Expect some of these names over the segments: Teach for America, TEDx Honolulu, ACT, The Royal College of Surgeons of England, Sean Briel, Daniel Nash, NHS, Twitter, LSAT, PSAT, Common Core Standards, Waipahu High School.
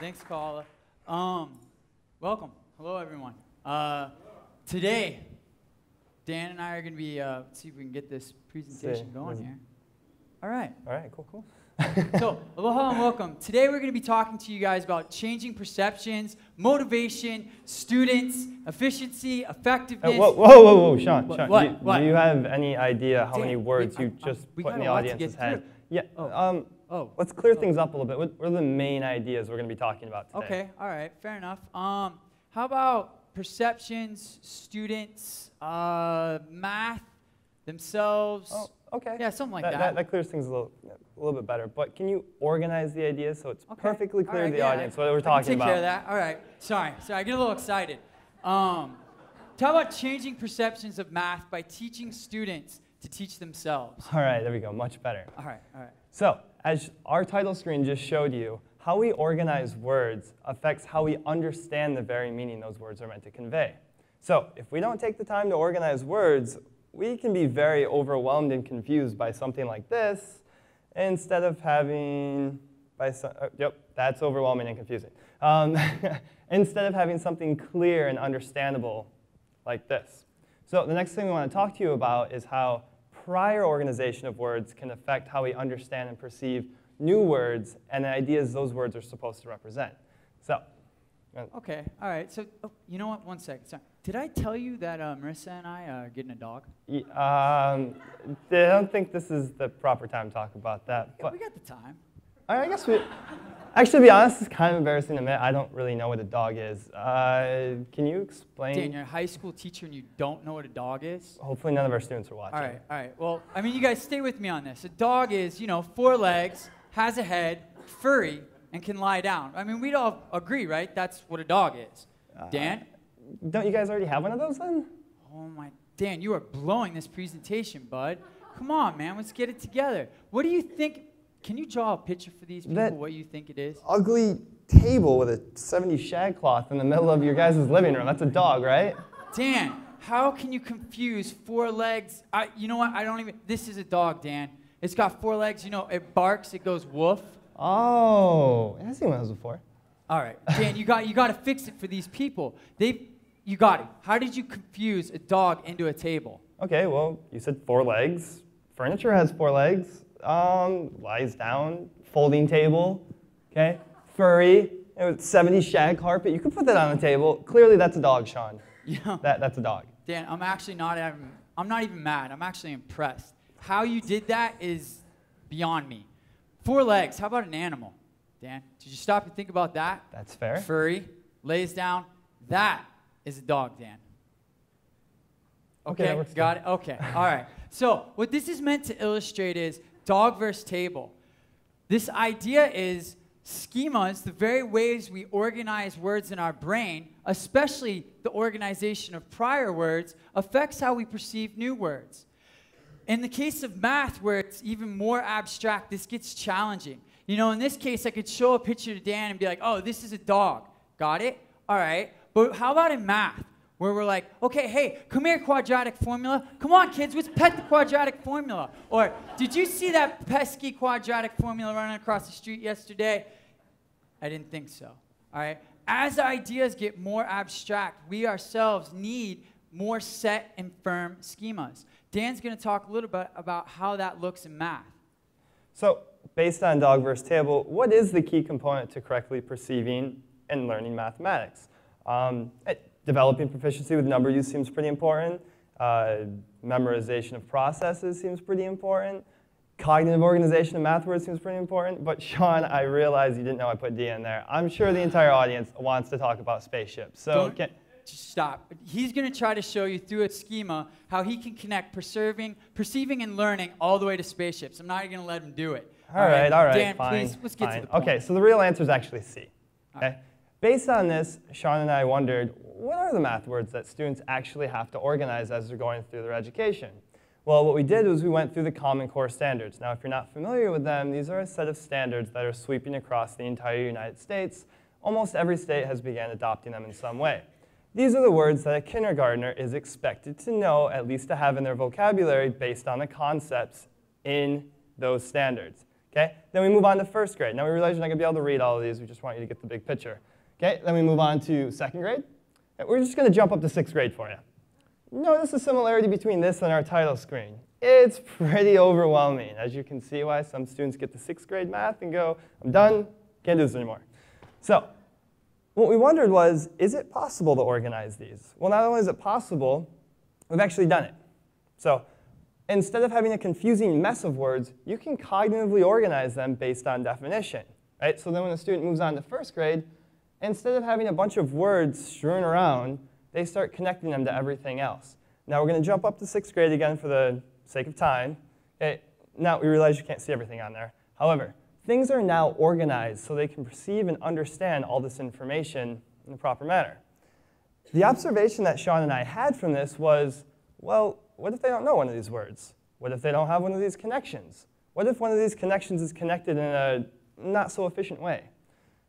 Thanks, Carla. Welcome. Hello, everyone. Today, Dan and I are going to be, see if we can get this presentation going here. All right. All right, cool, cool. So, aloha and welcome. Today, we're going to be talking to you guys about changing perceptions, motivation, students, efficiency, effectiveness. Whoa, whoa, whoa, whoa, Sean. What? Do you have any idea how many words you just put in the audience's head? Yeah. Let's clear things up a little bit. What are the main ideas we're going to be talking about today? Okay, all right, fair enough. How about perceptions, students, math themselves? Oh, okay. Yeah, something like that. That clears things a little bit better. But can you organize the ideas so it's perfectly clear to the audience what we're talking about? Take care of that. All right. Sorry, I get a little excited. Talk about changing perceptions of math by teaching students to teach themselves. All right, there we go. Much better. All right, all right. So, as our title screen just showed you, how we organize words affects how we understand the very meaning those words are meant to convey. So, if we don't take the time to organize words, we can be very overwhelmed and confused by something like this, instead of having, that's overwhelming and confusing. Instead of having something clear and understandable like this. So, the next thing we want to talk to you about is how prior organization of words can affect how we understand and perceive new words and the ideas those words are supposed to represent. So. Okay, all right. So, you know what? One second. Sorry. Did I tell you that Marissa and I are getting a dog? Yeah, I don't think this is the proper time to talk about that. Yeah, but we got the time. All right, I guess we. Actually, to be honest, it's kind of embarrassing to admit I don't really know what a dog is. Can you explain? Dan, you're a high school teacher and you don't know what a dog is? Hopefully none of our students are watching. All right, all right. Well, I mean, you guys stay with me on this. A dog is, you know, four legs, has a head, furry, and can lie down. I mean, we'd all agree, right? That's what a dog is. Dan? Don't you guys already have one of those then? Oh my, Dan, you are blowing this presentation, bud. Come on, man, let's get it together. What do you think? Can you draw a picture for these people what you think it is? Ugly table with a 70 shag cloth in the middle of your guys' living room. That's a dog, right? Dan, how can you confuse four legs? You know what? I don't even. This is a dog, Dan. It's got four legs. You know, it barks. It goes woof. Oh, I've seen one of those before. All right, Dan, you got to fix it for these people. You got it. How did you confuse a dog into a table? Okay, well, you said four legs. Furniture has four legs. Lies down, folding table, okay? Furry, it was 70 shag carpet. You could put that on a table. Clearly, that's a dog, Sean. Yeah. That's a dog. Dan, I'm actually not. I'm not even mad. I'm actually impressed. How you did that is beyond me. Four legs. How about an animal, Dan? Did you stop and think about that? That's fair. Furry, lays down. That is a dog, Dan. Okay, got it. Okay, all right. So what this is meant to illustrate is dog versus table. This idea is schemas, the very ways we organize words in our brain, especially the organization of prior words, affects how we perceive new words. In the case of math, where it's even more abstract, this gets challenging. You know, in this case, I could show a picture to Dan and be like, oh, this is a dog. Got it? All right. But how about in math? Where we're like, okay, hey, come here, quadratic formula. Come on, kids, let's pet the quadratic formula. Or, did you see that pesky quadratic formula running across the street yesterday? I didn't think so, all right? As ideas get more abstract, we ourselves need more set and firm schemas. Dan's gonna talk a little bit about how that looks in math. So, based on dog versus table, what is the key component to correctly perceiving and learning mathematics? Developing proficiency with number use seems pretty important. Memorization of processes seems pretty important. Cognitive organization of math words seems pretty important. But Sean, I realize you didn't know I put D in there. I'm sure the entire audience wants to talk about spaceships. So just stop. He's going to try to show you through a schema how he can connect perceiving and learning all the way to spaceships. I'm not going to let him do it. All right. Dan, fine, please, let's get to the point. Okay, so the real answer is actually C. Okay? Based on this, Sean and I wondered, what are the math words that students actually have to organize as they're going through their education? Well, what we did was we went through the Common Core Standards. Now, if you're not familiar with them, these are a set of standards that are sweeping across the entire United States. Almost every state has begun adopting them in some way. These are the words that a kindergartner is expected to know, at least to have in their vocabulary, based on the concepts in those standards. Okay? Then we move on to first grade. Now we realize you're not going to be able to read all of these. We just want you to get the big picture. Okay? Then we move on to second grade. We're just going to jump up to sixth grade for you. Notice the similarity between this and our title screen. It's pretty overwhelming. As you can see why some students get to sixth grade math and go, I'm done, can't do this anymore. So what we wondered was, is it possible to organize these? Well, not only is it possible, we've actually done it. So instead of having a confusing mess of words, you can cognitively organize them based on definition. Right? So then when a student moves on to first grade, instead of having a bunch of words strewn around, they start connecting them to everything else. Now we're going to jump up to sixth grade again for the sake of time. Okay? Now we realize you can't see everything on there. However, things are now organized so they can perceive and understand all this information in a proper manner. The observation that Sean and I had from this was, well, what if they don't know one of these words? What if they don't have one of these connections? What if one of these connections is connected in a not so efficient way?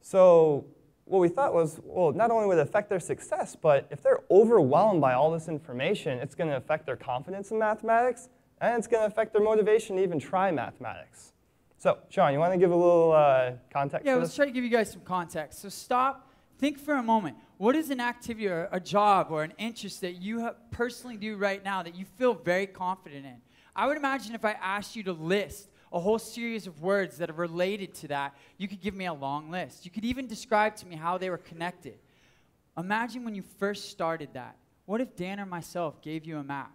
So what we thought was, well, not only would it affect their success, but if they're overwhelmed by all this information, it's going to affect their confidence in mathematics, and it's going to affect their motivation to even try mathematics. So, Sean, you want to give a little context? Yeah, let's try to give you guys some context. So stop, think for a moment. What is an activity or a job or an interest that you personally do right now that you feel very confident in? I would imagine if I asked you to list a whole series of words that are related to that, you could give me a long list. You could even describe to me how they were connected. Imagine when you first started that. What if Dan or myself gave you a map?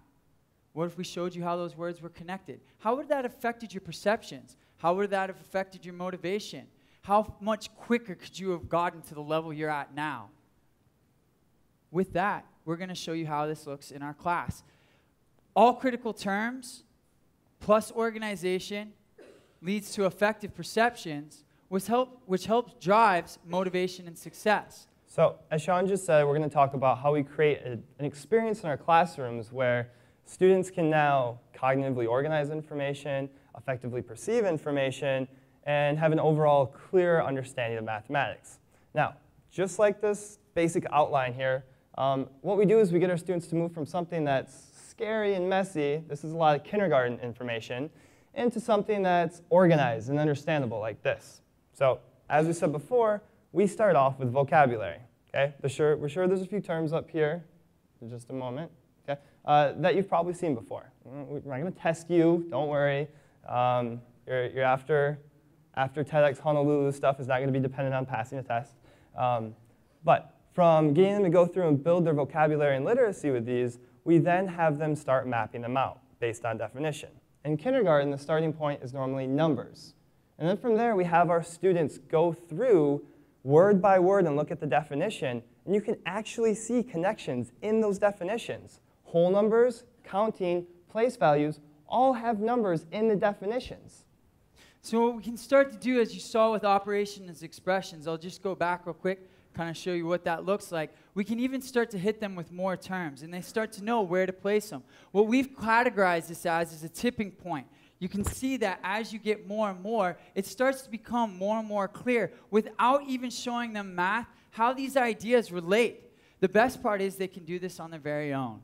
What if we showed you how those words were connected? How would that have affected your perceptions? How would that have affected your motivation? How much quicker could you have gotten to the level you're at now? With that, we're going to show you how this looks in our class. All critical terms plus organization leads to effective perceptions, which helps drives motivation and success. So as Sean just said, we're going to talk about how we create an experience in our classrooms where students can now cognitively organize information, effectively perceive information, and have an overall clear understanding of mathematics. Now, just like this basic outline here, what we do is we get our students to move from something that's scary and messy, this is a lot of kindergarten information, into something that's organized and understandable like this. So, as we said before, we start off with vocabulary. Okay? We're sure there's a few terms up here, in just a moment, okay? That you've probably seen before. We're not going to test you, don't worry. You're after TEDx Honolulu stuff is not going to be dependent on passing a test. But from getting them to go through and build their vocabulary and literacy with these, we then have them start mapping them out based on definition. In kindergarten, the starting point is normally numbers. And then from there, we have our students go through word by word and look at the definition, and you can actually see connections in those definitions. Whole numbers, counting, place values, all have numbers in the definitions. So what we can start to do, as you saw with operations and expressions, I'll just go back real quick, kind of show you what that looks like. We can even start to hit them with more terms, and they start to know where to place them. What we've categorized this as is a tipping point. You can see that as you get more and more, it starts to become more and more clear without even showing them math, how these ideas relate. The best part is they can do this on their very own.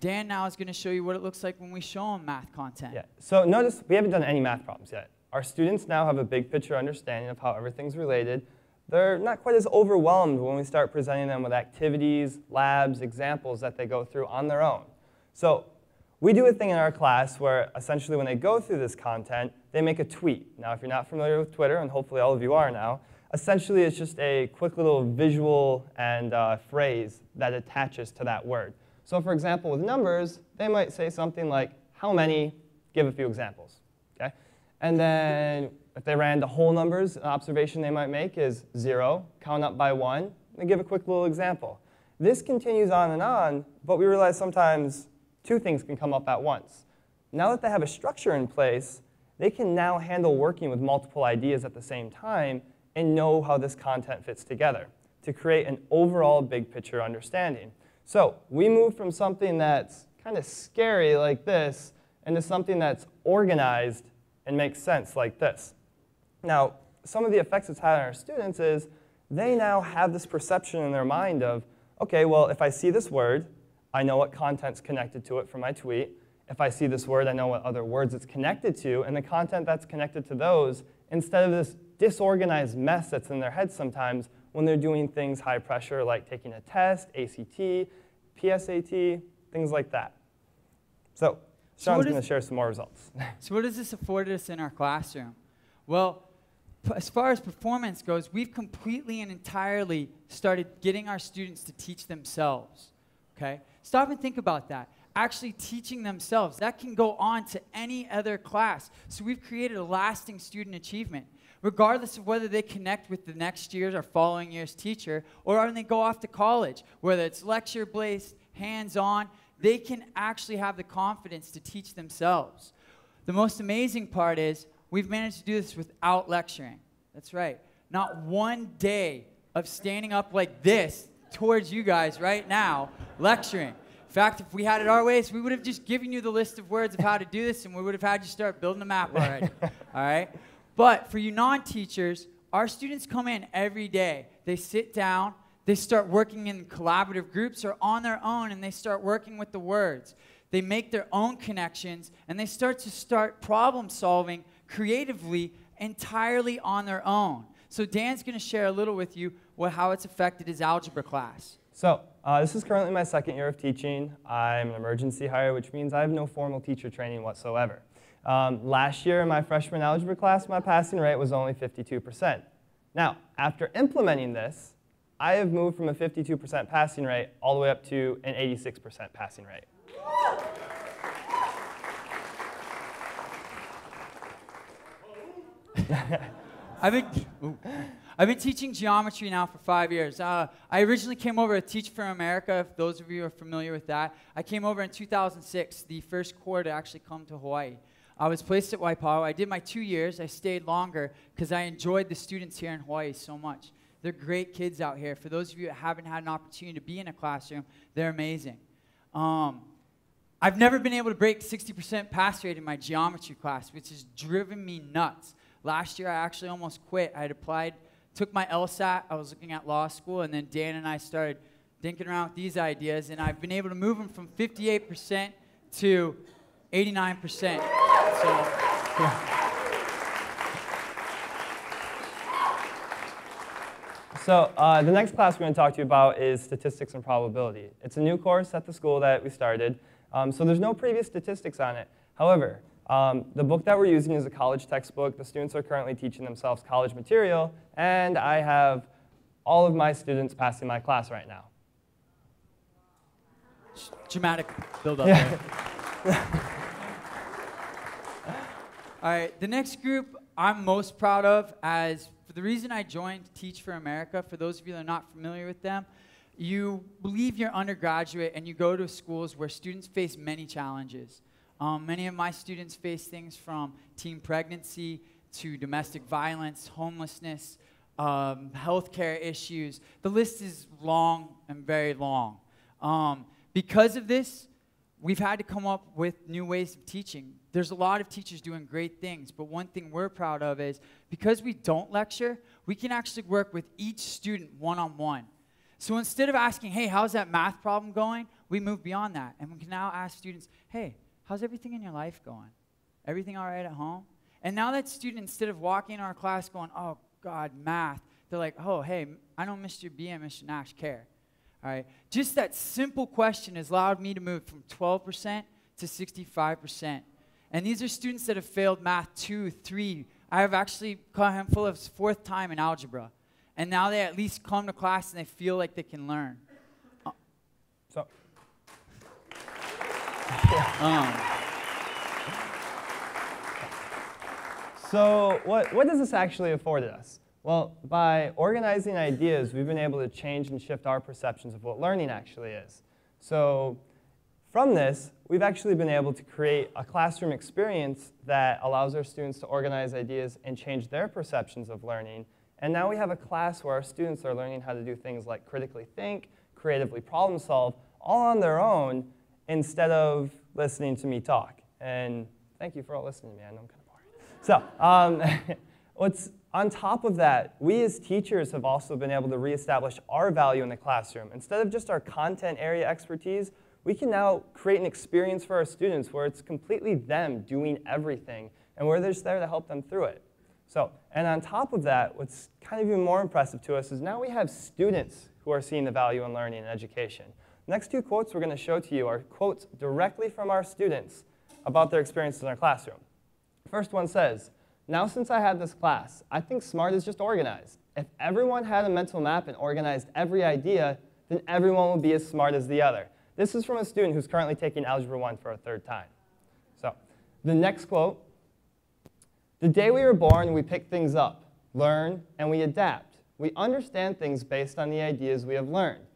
Dan now is going to show you what it looks like when we show them math content. Yeah. So notice we haven't done any math problems yet. Our students now have a big picture understanding of how everything's related. They're not quite as overwhelmed when we start presenting them with activities, labs, examples that they go through on their own. So we do a thing in our class where essentially when they go through this content, they make a tweet. Now if you're not familiar with Twitter, and hopefully all of you are now, essentially it's just a quick little visual and phrase that attaches to that word. So for example, with numbers, they might say something like, how many, give a few examples. Okay? And then if they ran the whole numbers, an observation they might make is 0, count up by 1, and give a quick little example. This continues on, but we realize sometimes two things can come up at once. Now that they have a structure in place, they can now handle working with multiple ideas at the same time and know how this content fits together to create an overall big picture understanding. So we move from something that's kind of scary like this into something that's organized and makes sense like this. Now, some of the effects it's had on our students is they now have this perception in their mind of, okay, well, if I see this word, I know what content's connected to it from my tweet, if I see this word, I know what other words it's connected to and the content that's connected to those, instead of this disorganized mess that's in their heads sometimes when they're doing things high pressure like taking a test, ACT, PSAT, things like that. So Sean's going to share some more results. So what does this afford us in our classroom? Well, as far as performance goes, we've completely and entirely started getting our students to teach themselves, okay? Stop and think about that. Actually teaching themselves. That can go on to any other class. So we've created a lasting student achievement. Regardless of whether they connect with the next year's or following year's teacher, or when they go off to college, whether it's lecture-based, hands-on, they can actually have the confidence to teach themselves. The most amazing part is we've managed to do this without lecturing. That's right. Not one day of standing up like this towards you guys right now, lecturing. In fact, if we had it our ways, we would have just given you the list of words of how to do this, and we would have had you start building a map already. All right? But for you non-teachers, our students come in every day. They sit down. They start working in collaborative groups or on their own, and they start working with the words. They make their own connections, and they start problem solving creatively entirely on their own. So Dan's going to share a little with you how it's affected his algebra class. So this is currently my second year of teaching. I'm an emergency hire, which means I have no formal teacher training whatsoever. Last year in my freshman algebra class, my passing rate was only 52%. Now, after implementing this, I have moved from a 52% passing rate all the way up to an 86% passing rate. I've been teaching geometry now for 5 years. I originally came over to Teach for America, if those of you are familiar with that. I came over in 2006, the first core to actually come to Hawaii. I was placed at Waipahu. I did my 2 years. I stayed longer because I enjoyed the students here in Hawaii so much. They're great kids out here. For those of you that haven't had an opportunity to be in a classroom, they're amazing. I've never been able to break 60% pass rate in my geometry class, which has driven me nuts. Last year, I actually almost quit. I had applied, took my LSAT. I was looking at law school, and then Dan and I started dinking around with these ideas, and I've been able to move them from 58% to 89%. So, yeah. So the next class we're going to talk to you about is statistics and probability. It's a new course at the school that we started, so there's no previous statistics on it. However, the book that we're using is a college textbook. The students are currently teaching themselves college material, and I have all of my students passing my class right now. Dramatic build-up. Yeah. All right, the next group I'm most proud of as the reason I joined Teach for America, for those of you that are not familiar with them, you leave your undergraduate and you go to schools where students face many challenges. Many of my students face things from teen pregnancy to domestic violence, homelessness, healthcare issues. The list is long and very long. Because of this, we've had to come up with new ways of teaching. There's a lot of teachers doing great things, but one thing we're proud of is because we don't lecture, we can actually work with each student one-on-one. So instead of asking, hey, how's that math problem going? We move beyond that, and we can now ask students, hey, how's everything in your life going? Everything all right at home? And now that student, instead of walking in our class going, oh, God, math, they're like, oh, hey, I know Mr. B and Mr. Nash care. All right? Just that simple question has allowed me to move from 12% to 65%. And these are students that have failed math 2, 3. I have actually caught a handful of fourth time in algebra. And now they at least come to class and they feel like they can learn. So. So what does this actually afford us? Well, by organizing ideas, we've been able to change and shift our perceptions of what learning actually is. So from this, we've actually been able to create a classroom experience that allows our students to organize ideas and change their perceptions of learning. And now we have a class where our students are learning how to do things like critically think, creatively problem solve, all on their own instead of listening to me talk. And thank you for all listening to me. I know I'm kind of boring. So what's on top of that, we as teachers have also been able to reestablish our value in the classroom. Instead of just our content area expertise, we can now create an experience for our students where it's completely them doing everything, and we're just there to help them through it. So, and on top of that, what's kind of even more impressive to us is now we have students who are seeing the value in learning and education. The next two quotes we're going to show to you are quotes directly from our students about their experiences in our classroom. The first one says, "Now since I had this class, I think SMART is just organized. If everyone had a mental map and organized every idea, then everyone will be as smart as the other." This is from a student who's currently taking Algebra 1 for a third time. So, the next quote, "The day we were born, we pick things up, learn, and we adapt. We understand things based on the ideas we have learned.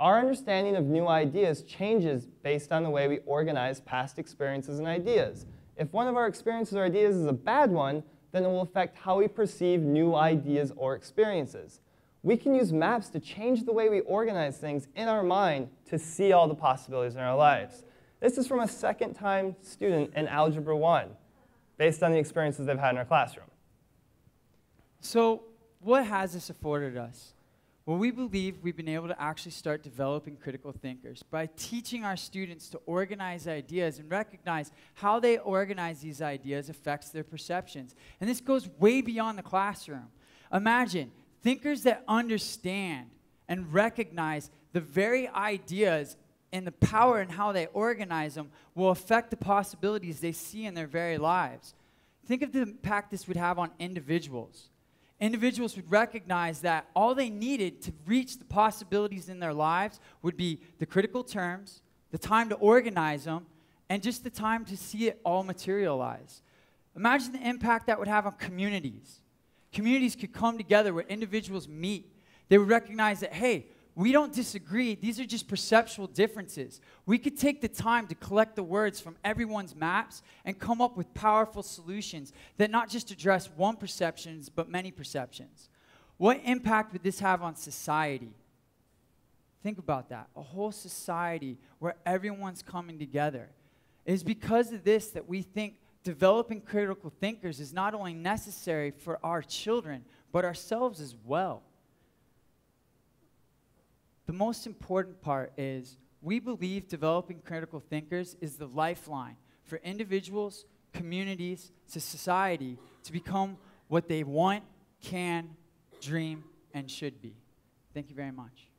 Our understanding of new ideas changes based on the way we organize past experiences and ideas. If one of our experiences or ideas is a bad one, then it will affect how we perceive new ideas or experiences. We can use maps to change the way we organize things in our mind to see all the possibilities in our lives." This is from a second-time student in Algebra 1, based on the experiences they've had in our classroom. So what has this afforded us? Well, we believe we've been able to actually start developing critical thinkers by teaching our students to organize ideas and recognize how they organize these ideas affects their perceptions. And this goes way beyond the classroom. Imagine thinkers that understand and recognize the very ideas and the power in how they organize them will affect the possibilities they see in their very lives. Think of the impact this would have on individuals. Individuals would recognize that all they needed to reach the possibilities in their lives would be the critical terms, the time to organize them, and just the time to see it all materialize. Imagine the impact that would have on communities. Communities could come together where individuals meet. They would recognize that, hey, we don't disagree. These are just perceptual differences. We could take the time to collect the words from everyone's maps and come up with powerful solutions that not just address one perception, but many perceptions. What impact would this have on society? Think about that. A whole society where everyone's coming together. It is because of this that we think developing critical thinkers is not only necessary for our children, but ourselves as well. The most important part is we believe developing critical thinkers is the lifeline for individuals, communities, to society to become what they want, can, dream, and should be. Thank you very much.